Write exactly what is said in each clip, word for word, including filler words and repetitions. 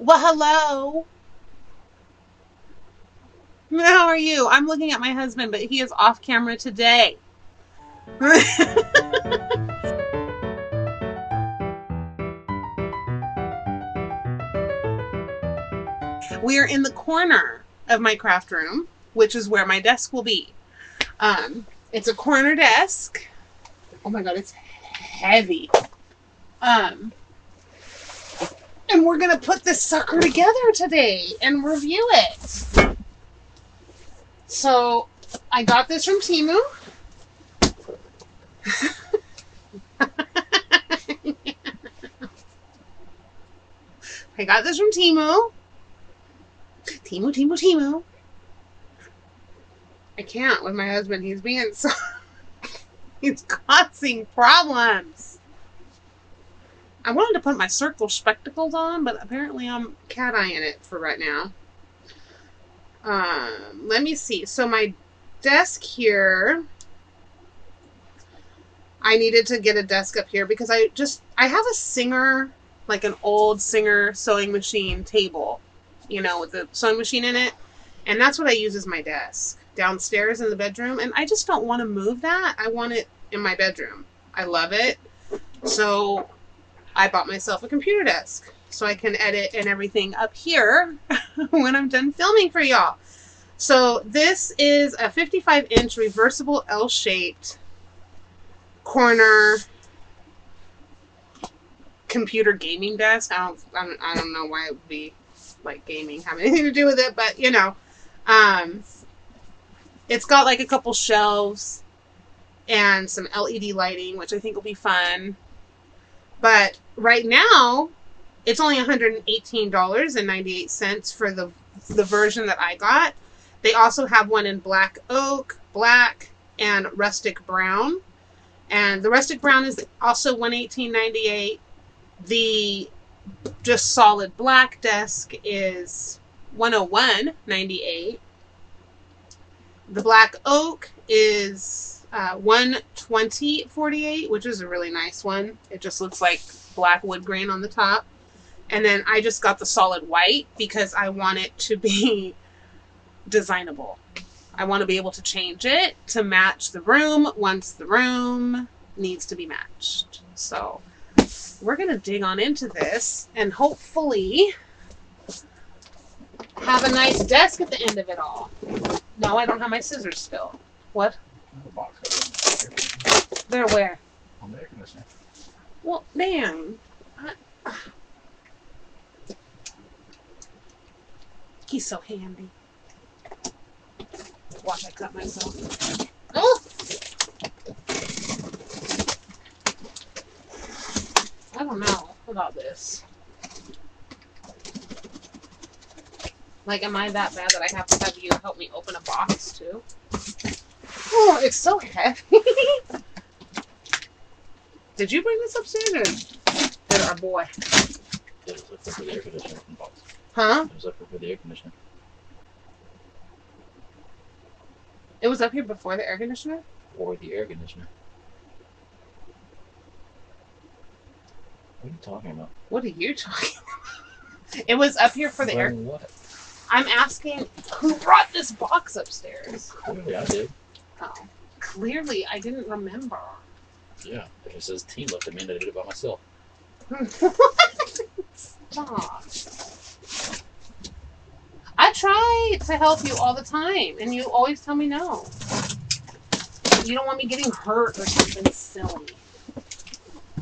Well, hello. How are you? I'm looking at my husband, but he is off camera today. We are in the corner of my craft room, which is where my desk will be. Um, it's a corner desk. Oh my God, it's heavy. Um, and we're going to put this sucker together today and review it. So I got this from Temu. I got this from Temu. Temu, Temu, Temu. I can't with my husband. He's being so... He's causing problems. I wanted to put my circle spectacles on, but apparently I'm cat-eyeing it for right now. Um, let me see. So my desk here... I needed to get a desk up here because I just... I have a Singer, like an old Singer sewing machine table. You know, with the sewing machine in it. And that's what I use as my desk downstairs in the bedroom. And I just don't want to move that. I want it in my bedroom. I love it. So I bought myself a computer desk so I can edit and everything up here when I'm done filming for y'all. So this is a fifty-five inch reversible L-shaped corner computer gaming desk. I don't, I don't, I don't know why it would be like gaming have anything to do with it, but you know, um, it's got like a couple shelves and some L E D lighting, which I think will be fun. But right now it's only one hundred eighteen dollars and ninety-eight cents for the, the version that I got. They also have one in black oak, black, and rustic brown. And the rustic brown is also one hundred eighteen dollars and ninety-eight cents. The just solid black desk is one hundred one dollars and ninety-eight cents. The black oak is uh, one hundred twenty dollars and forty-eight cents, which is a really nice one. It just looks like black wood grain on the top. And then I just got the solid white because I want it to be designable. I want to be able to change it to match the room once the room needs to be matched. So we're going to dig on into this and hopefully have a nice desk at the end of it all. No, I don't have my scissors still. What? The box over there. They're where? On the air conditioner. Well, damn. I... He's so handy. Watch, I cut myself. Oh! I don't know about this. Like, am I that bad that I have to have you help me open a box, too? Oh, it's so heavy. Did you bring this upstairs? Or did our boy? It was left over the air conditioner from the box. Huh? It was left over the air conditioner. It was up here before the air conditioner? Before the air conditioner. What are you talking about? What are you talking about? It was up here for the air. What? I'm asking who brought this box upstairs. Clearly I did. Oh. Clearly I didn't remember. Yeah. If it says team left, it means I did it by myself. What? Stop. I try to help you all the time and you always tell me no. You don't want me getting hurt or something silly.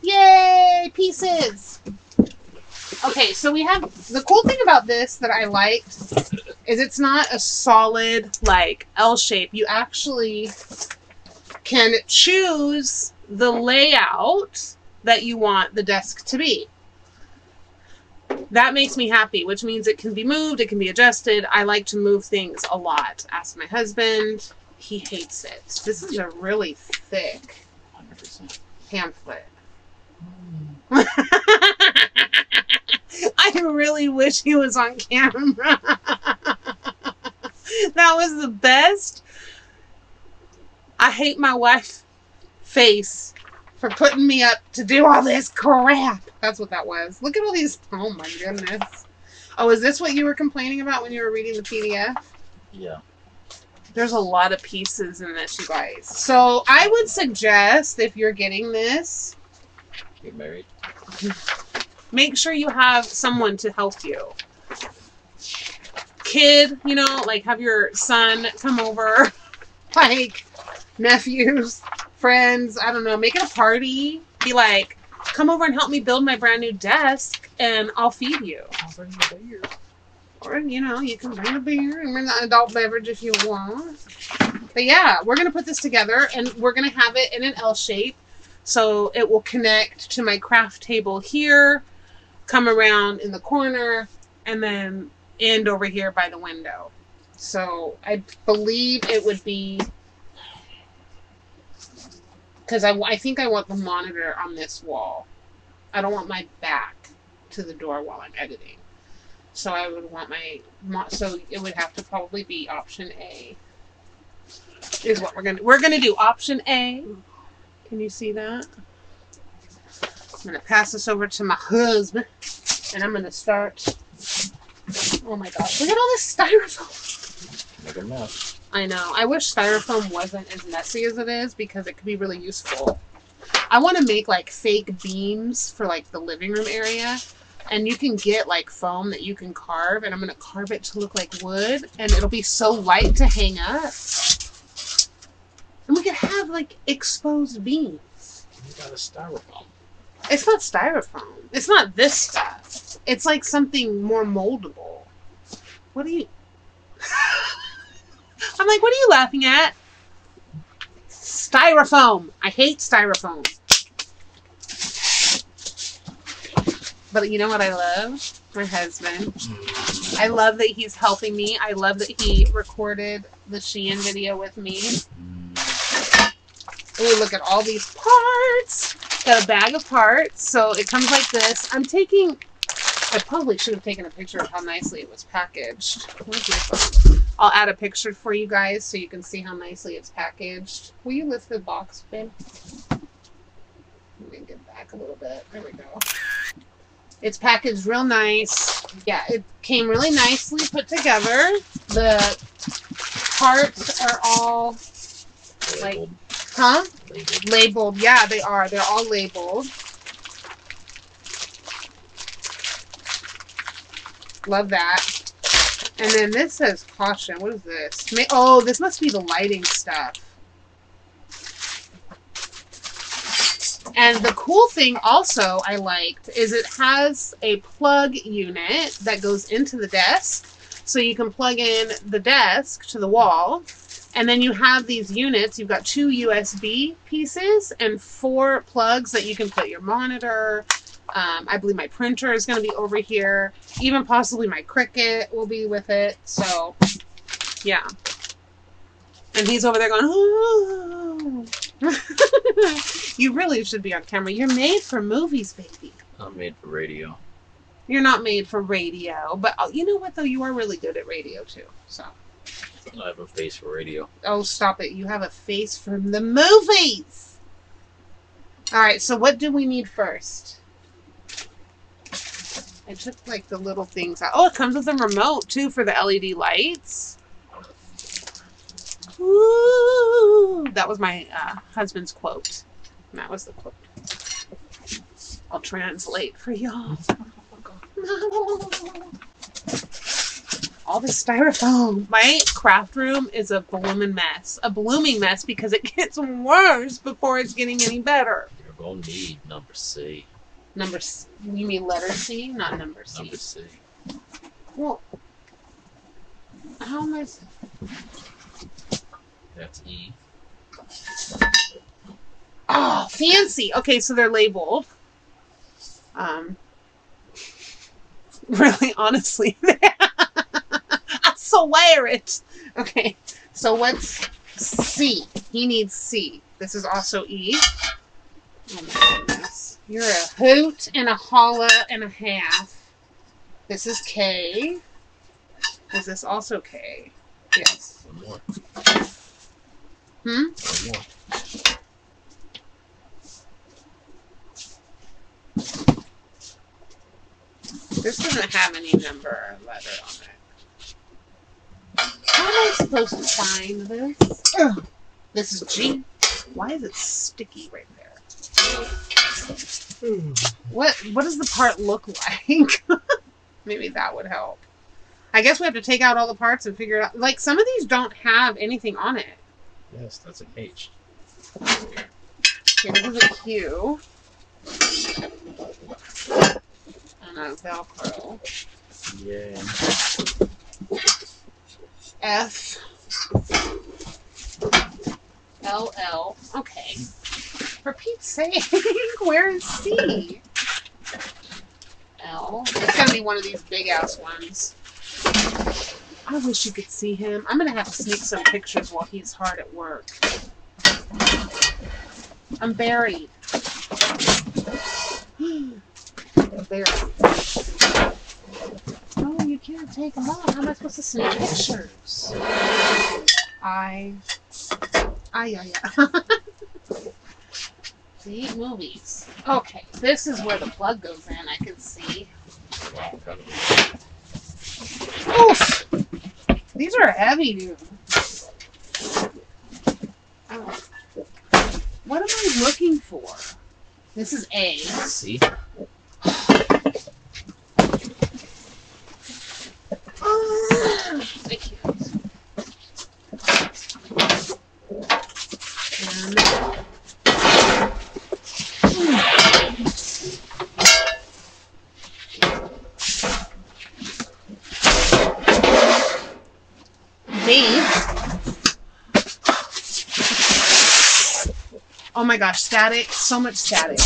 Yay! Pieces! Okay, so we have... The cool thing about this that I liked is it's not a solid, like, L shape. You actually can choose the layout that you want the desk to be. That makes me happy, which means it can be moved, it can be adjusted. I like to move things a lot. Ask my husband. He hates it. This is a really thick one hundred percent pamphlet. I really wish he was on camera. That was the best. I hate my wife's face for putting me up to do all this crap. That's what that was. Look at all these. Oh my goodness. Oh, is this what you were complaining about when you were reading the P D F? Yeah. There's a lot of pieces in this, you guys. So I would suggest if you're getting this, get married. Make sure you have someone to help you. Kid, you know, like have your son come over, like nephews, friends. I don't know. Make it a party. Be like, come over and help me build my brand new desk, and I'll feed you. I'll bring the beer. Or, you know, you can bring a beer and bring an adult beverage if you want. But yeah, we're going to put this together and we're going to have it in an L shape. So it will connect to my craft table here, come around in the corner, and then end over here by the window. So I believe it would be, because I, I think I want the monitor on this wall. I don't want my back to the door while I'm editing. So I would want my, so it would have to probably be option A is what we're going to, we're going to do option A. Can you see that? I'm going to pass this over to my husband and I'm going to start. Oh my gosh, look at all this styrofoam. Make a mess. I know. I wish styrofoam wasn't as messy as it is because it could be really useful. I want to make like fake beams for like the living room area. And you can get like foam that you can carve, and I'm going to carve it to look like wood, and it'll be so light to hang up. And we could have like exposed beams. You got a styrofoam. It's not styrofoam. It's not this stuff. It's like something more moldable. What are you... I'm like, what are you laughing at? Styrofoam. I hate styrofoam. But you know what I love? My husband. I love that he's helping me. I love that he recorded the Shein video with me. Ooh, look at all these parts. Got a bag of parts. So it comes like this. I'm taking... I probably should have taken a picture of how nicely it was packaged. I'll add a picture for you guys so you can see how nicely it's packaged. Will you lift the box, babe? Let me get back a little bit. There we go. It's packaged real nice. Yeah, it came really nicely put together. The parts are all like, labeled. Huh? Labeled. labeled. Yeah, they are. They're all labeled. Love that. And then this says caution. What is this? May oh, this must be the lighting stuff. And the cool thing also I liked is it has a plug unit that goes into the desk. So you can plug in the desk to the wall. And then you have these units. You've got two U S B pieces and four plugs that you can put your monitor. Um, I believe my printer is going to be over here. Even possibly my Cricut will be with it. So, yeah. And he's over there going, oh. You really should be on camera. You're made for movies, baby. I'm made for radio. You're not made for radio, but you know what though? You are really good at radio too. So I have a face for radio. Oh, stop it! You have a face from the movies. All right. So what do we need first? I took like the little things out. Oh, it comes with a remote too for the L E D lights. Ooh, that was my uh, husband's quote. And that was the quote. I'll translate for y'all. Oh, all the styrofoam. My craft room is a blooming mess. A blooming mess because it gets worse before it's getting any better. You're going to need number C. Number C? You mean letter C? Not number C. Number C. Well, how am I... That's E. Oh, fancy. Okay, so they're labeled. Um, really, honestly, I swear it. Okay, so what's C? He needs C. This is also E. Oh my goodness. You're a hoot and a holla and a half. This is K. Is this also K? Yes. One more. Hmm? One more. This yours doesn't have any number or letter on it. How am I supposed to find this? Ugh. This is G. Why is it sticky right there? What what does the part look like? Maybe that would help. I guess we have to take out all the parts and figure it out. Like, some of these don't have anything on it. Yes, that's an H. Okay, this is a Q. And a Velcro. Yeah. F. L L. Okay. For Pete's sake, where is C? L. It's going to be one of these big-ass ones. I wish you could see him. I'm going to have to sneak some pictures while he's hard at work. I'm buried. I'm buried. Oh, you can't take them off. How am I supposed to sneak pictures? I... Ay, ay, ay. Eight movies. Okay, this is where the plug goes in. I can see. Oof! These are heavy, dude. Oh. What am I looking for? This is A. Let's see. Oh, thank you. And oh my gosh, static, so much static.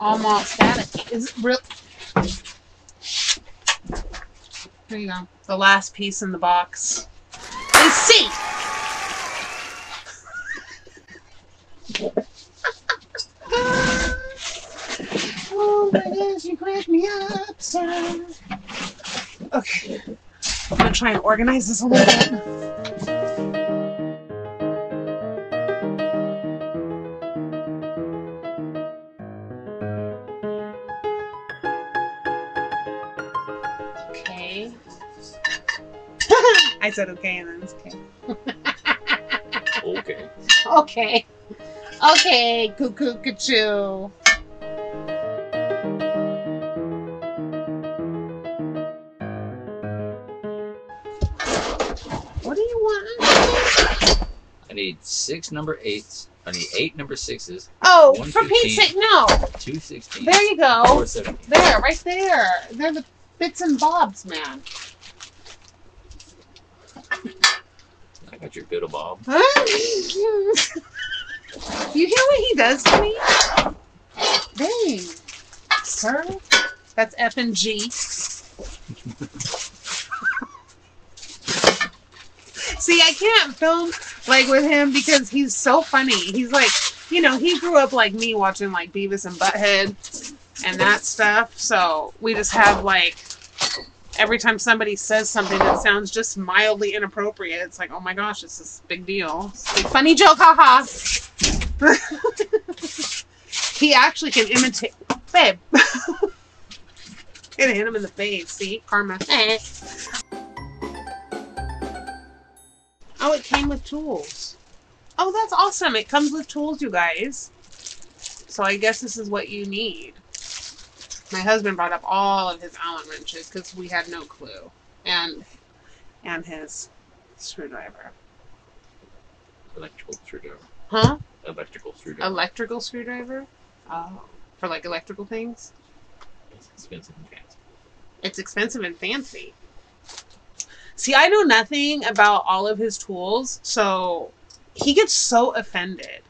Almost static. Is it real? There you go. The last piece in the box is C. Oh my gosh, you cracked me up, sir. Okay. I'm gonna try and organize this a little bit. I said okay, and then it's okay. Okay. Okay. Okay, cuckoo, cuckoo. What do you want? I need six number eights. I need eight number sixes. Oh, for Pete's sake, no. Two sixteen. There you go. Four seventeen. There, right there. They're the bits and bobs, man. I got your biddle bob. You hear what he does to me? Dang. Sir? That's F and G. See, I can't film like with him because he's so funny. He's like, you know, he grew up like me watching like Beavis and Butthead and that stuff. So we just have like... Every time somebody says something that sounds just mildly inappropriate, it's like, oh my gosh, this is a big deal. It's a big funny joke, haha. He actually can imitate. Babe. Gonna hit him in the face, see? Karma. Oh, it came with tools. Oh, that's awesome. It comes with tools, you guys. So I guess this is what you need. My husband brought up all of his Allen wrenches because we had no clue, and and his screwdriver, electrical screwdriver, huh? Electrical screwdriver. Electrical screwdriver. Oh, for like electrical things. It's expensive and fancy. It's expensive and fancy. See, I know nothing about all of his tools, so he gets so offended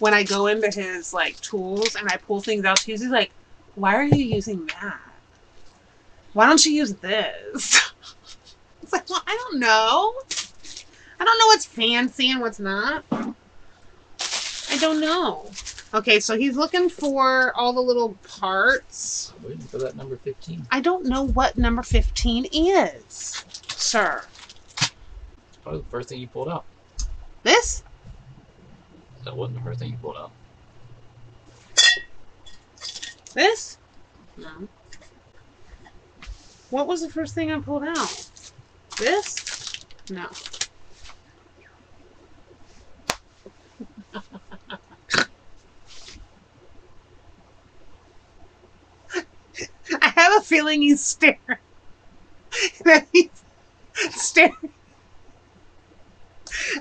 when I go into his like tools and I pull things out. He's like, why are you using that? Why don't you use this? It's like, well, I don't know. I don't know what's fancy and what's not. I don't know. Okay, so he's looking for all the little parts. I'm waiting for that number fifteen. I don't know what number fifteen is, sir. It's probably the first thing you pulled out. This? That wasn't the first thing you pulled out. This? No. What was the first thing I pulled out? This? No. I have a feeling he's staring. That he's staring.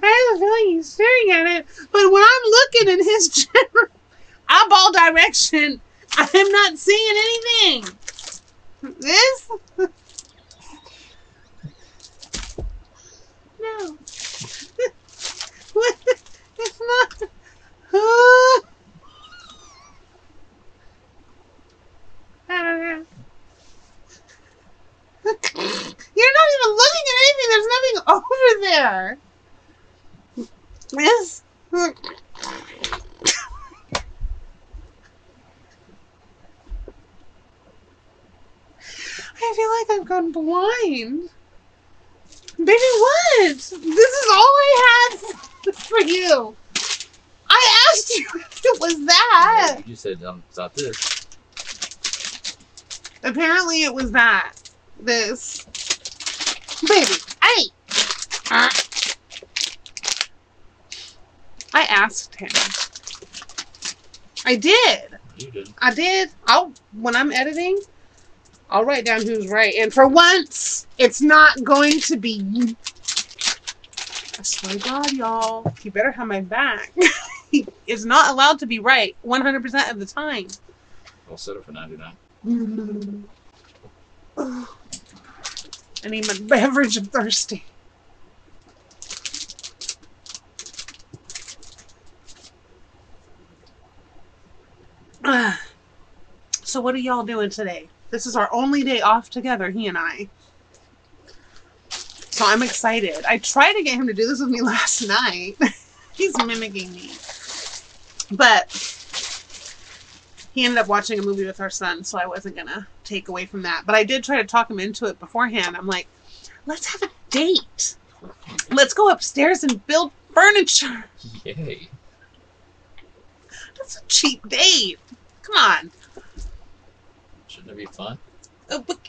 I have a feeling he's staring at it, but when I'm looking in his general eyeball direction, I am not seeing anything. This? No. What? It's not. I don't know. You're not even looking at anything. There's nothing over there. This? I feel like I've gone blind. Baby, what? This is all I had for you. I asked you if it was that. Yeah, you said um, it's not this. Apparently it was that. This. Baby, hey! Uh, I asked him. I did. You did. I did. I'll, when I'm editing, I'll write down who's right. And for once, it's not going to be you. I swear to God, y'all. You better have my back. He is not allowed to be right one hundred percent of the time. I'll settle for ninety-nine. I need my beverage. I'm thirsty. So what are y'all doing today? This is our only day off together, he and I. So I'm excited. I tried to get him to do this with me last night. He's mimicking me. But he ended up watching a movie with our son, so I wasn't going to take away from that. But I did try to talk him into it beforehand. I'm like, let's have a date. Let's go upstairs and build furniture. Yay. That's a cheap date. Come on. Shouldn't it be fun? Oh, but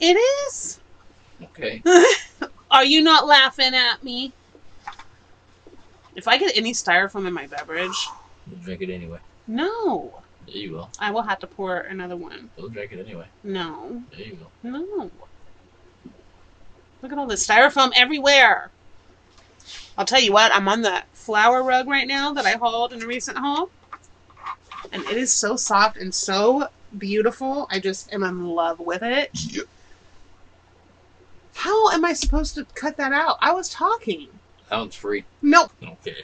it is. Okay. Are you not laughing at me? If I get any styrofoam in my beverage, you'll drink it anyway. No. Yeah, you will. I will have to pour another one. You'll drink it anyway. No. Yeah, you will. No. Look at all the styrofoam everywhere. I'll tell you what. I'm on the flower rug right now that I hauled in a recent haul, and it is so soft and so beautiful. I just am in love with it. Yep. How am I supposed to cut that out? I was talking. That one's free. Nope. Okay.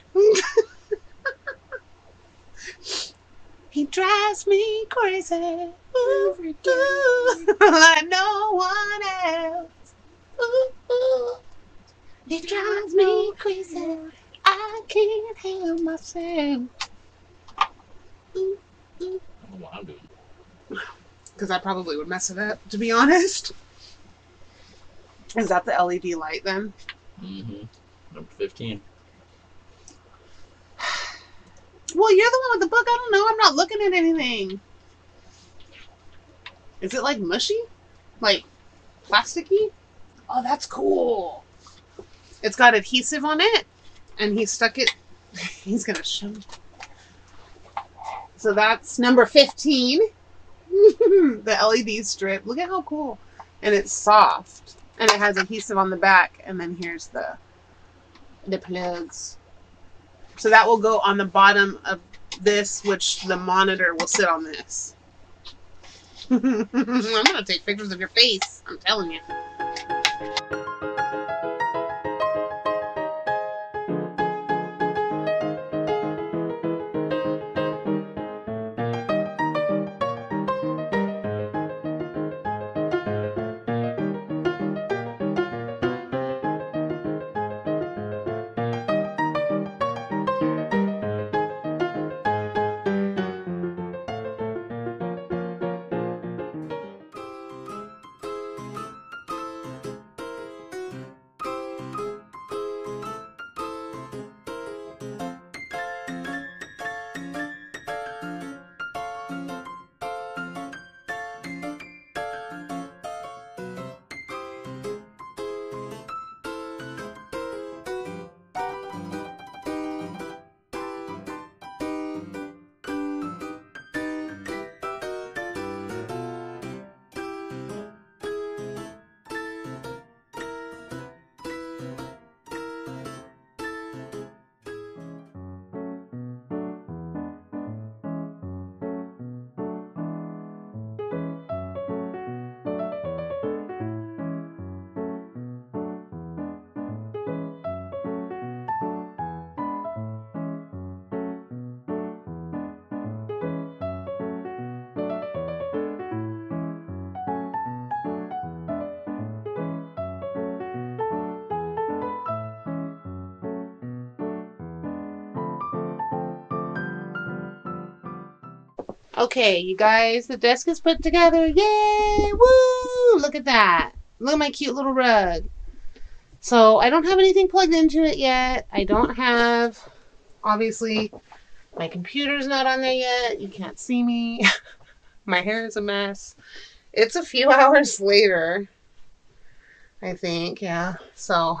He drives me crazy. Ooh, ooh. Like no one else. Ooh, ooh. He drives me crazy. I can't help myself. Ooh, ooh. I don't know what I'm doing. Because I probably would mess it up, to be honest. Is that the L E D light then? Mm-hmm. Number fifteen. Well, you're the one with the book. I don't know. I'm not looking at anything. Is it like mushy? Like plasticky? Oh, that's cool. It's got adhesive on it, and he stuck it. He's going to show me. So that's number fifteen. The L E D strip. Look at how cool. And it's soft. And it has adhesive on the back. And then here's the the plugs. So that will go on the bottom of this, which the monitor will sit on this. I'm going to take pictures of your face. I'm telling you. Okay, you guys, the desk is put together. Yay! Woo! Look at that. Look at my cute little rug. So I don't have anything plugged into it yet. I don't have, obviously, my computer's not on there yet. You can't see me. My hair is a mess. It's a few hours later, I think, yeah. So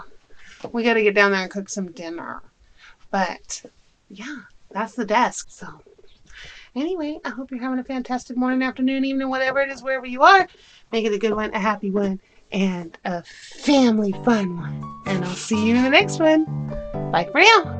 we got to get down there and cook some dinner. But yeah, that's the desk. So anyway, I hope you're having a fantastic morning, afternoon, evening, whatever it is, wherever you are. Make it a good one, a happy one, and a family fun one. And I'll see you in the next one. Bye for now.